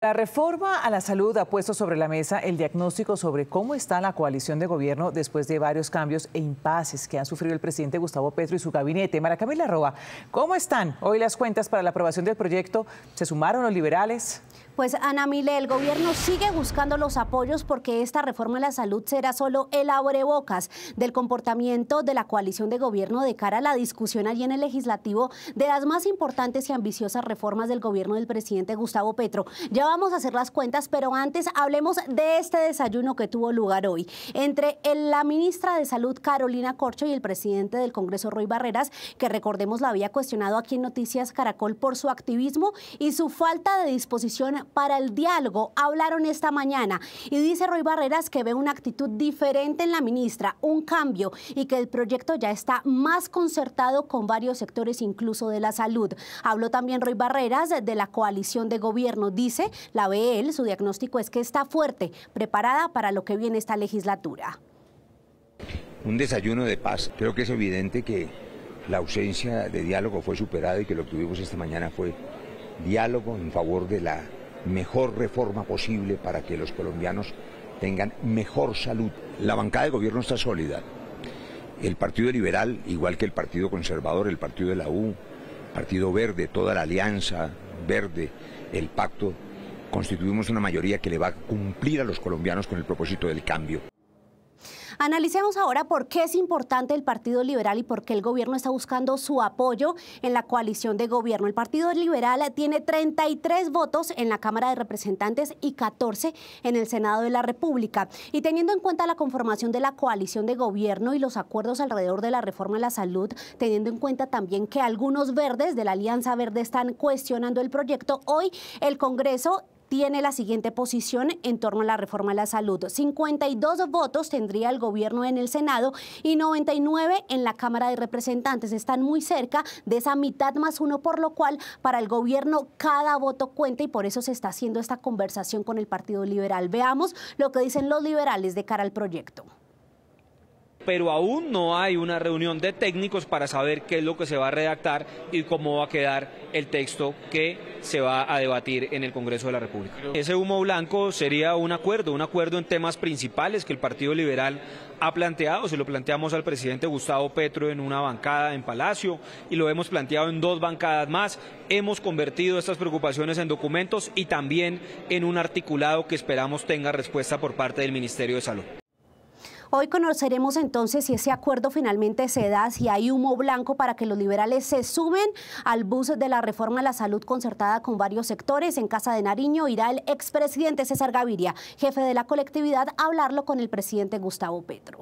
La reforma a la salud ha puesto sobre la mesa el diagnóstico sobre cómo está la coalición de gobierno después de varios cambios e impases que han sufrido el presidente Gustavo Petro y su gabinete. Maracamila Roa, ¿cómo están hoy las cuentas para la aprobación del proyecto? ¿Se sumaron los liberales? Pues, Ana Mile, el gobierno sigue buscando los apoyos porque esta reforma a la salud será solo el abrebocas del comportamiento de la coalición de gobierno de cara a la discusión allí en el legislativo de las más importantes y ambiciosas reformas del gobierno del presidente Gustavo Petro. Ya vamos a hacer las cuentas, pero antes hablemos de este desayuno que tuvo lugar hoy entre la ministra de Salud, Carolina Corcho, y el presidente del Congreso, Roy Barreras, que recordemos la había cuestionado aquí en Noticias Caracol por su activismo y su falta de disposición para el diálogo. Hablaron esta mañana y dice Roy Barreras que ve una actitud diferente en la ministra, un cambio, y que el proyecto ya está más concertado con varios sectores, incluso de la salud. Habló también Roy Barreras de la coalición de gobierno. Dice, la ve él, su diagnóstico es que está fuerte, preparada para lo que viene esta legislatura. Un desayuno de paz. Creo que es evidente que la ausencia de diálogo fue superada y que lo que tuvimos esta mañana fue diálogo en favor de la mejor reforma posible para que los colombianos tengan mejor salud. La bancada de gobierno está sólida. El Partido Liberal, igual que el Partido Conservador, el Partido de la U, Partido Verde, toda la Alianza Verde, el Pacto, constituimos una mayoría que le va a cumplir a los colombianos con el propósito del cambio. Analicemos ahora por qué es importante el Partido Liberal y por qué el gobierno está buscando su apoyo en la coalición de gobierno. El Partido Liberal tiene 33 votos en la Cámara de Representantes y 14 en el Senado de la República. Y teniendo en cuenta la conformación de la coalición de gobierno y los acuerdos alrededor de la reforma a la salud, teniendo en cuenta también que algunos verdes de la Alianza Verde están cuestionando el proyecto, hoy el Congreso tiene la siguiente posición en torno a la reforma a la salud. 52 votos tendría el gobierno en el Senado y 99 en la Cámara de Representantes. Están muy cerca de esa mitad más uno, por lo cual para el gobierno cada voto cuenta y por eso se está haciendo esta conversación con el Partido Liberal. Veamos lo que dicen los liberales de cara al proyecto. Pero aún no hay una reunión de técnicos para saber qué es lo que se va a redactar y cómo va a quedar el texto que se va a debatir en el Congreso de la República. Ese humo blanco sería un acuerdo en temas principales que el Partido Liberal ha planteado. Se lo planteamos al presidente Gustavo Petro en una bancada en Palacio y lo hemos planteado en dos bancadas más. Hemos convertido estas preocupaciones en documentos y también en un articulado que esperamos tenga respuesta por parte del Ministerio de Salud. Hoy conoceremos entonces si ese acuerdo finalmente se da, si hay humo blanco para que los liberales se sumen al bus de la reforma a la salud concertada con varios sectores. En Casa de Nariño irá el expresidente César Gaviria, jefe de la colectividad, a hablarlo con el presidente Gustavo Petro.